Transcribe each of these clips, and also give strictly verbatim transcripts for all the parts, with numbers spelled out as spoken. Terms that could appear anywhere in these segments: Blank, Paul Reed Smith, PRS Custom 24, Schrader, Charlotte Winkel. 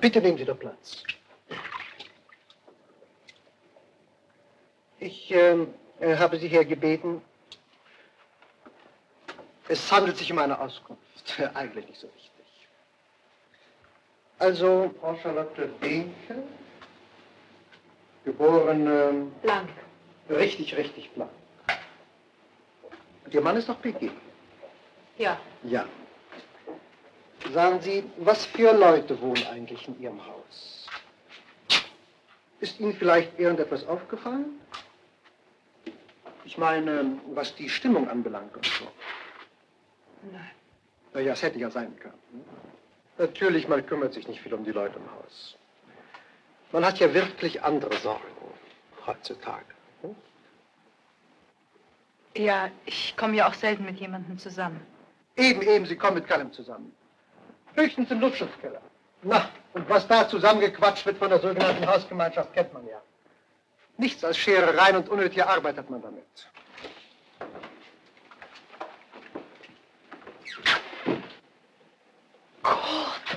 Bitte nehmen Sie doch Platz. Ich äh, habe Sie hier gebeten. Es handelt sich um eine Auskunft. Eigentlich nicht so wichtig. Also, Frau Charlotte Winkel, geborene... Blank. Richtig, richtig, Blank. Ihr Mann ist doch P G. Ja. Ja. Sagen Sie, was für Leute wohnen eigentlich in Ihrem Haus? Ist Ihnen vielleicht irgendetwas aufgefallen? Ich meine, was die Stimmung anbelangt und so. Nein. Naja, es hätte ja sein können. Ne? Natürlich, man kümmert sich nicht viel um die Leute im Haus. Man hat ja wirklich andere Sorgen heutzutage. Ne? Ja, ich komme ja auch selten mit jemandem zusammen. Eben, eben, Sie kommen mit keinem zusammen. Höchstens im Luftschutzkeller. Na, und was da zusammengequatscht wird von der sogenannten Hausgemeinschaft, kennt man ja. Nichts als Scherereien und unnötige Arbeit hat man damit. Gott!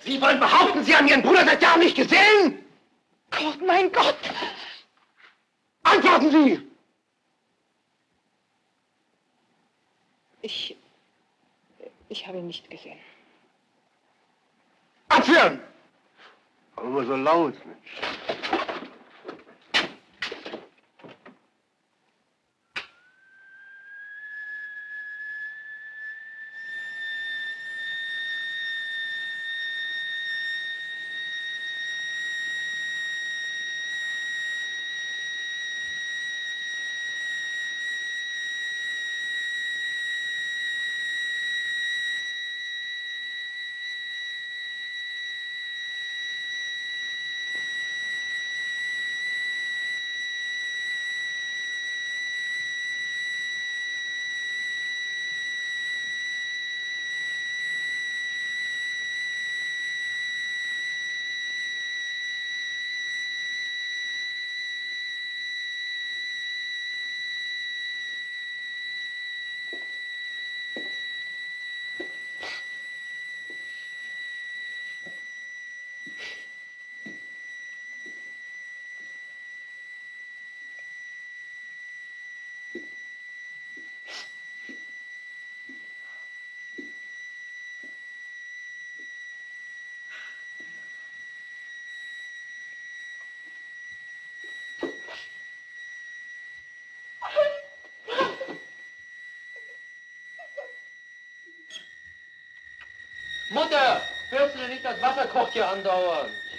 Sie wollen behaupten, Sie haben Ihren Bruder seit Jahren nicht gesehen? Gott, mein Gott! Antworten Sie! Ich... ich habe ihn nicht gesehen. Abführen! Aber immer so laut, Mensch. Mutter, hörst du denn nicht, das Wasser kocht hier andauernd?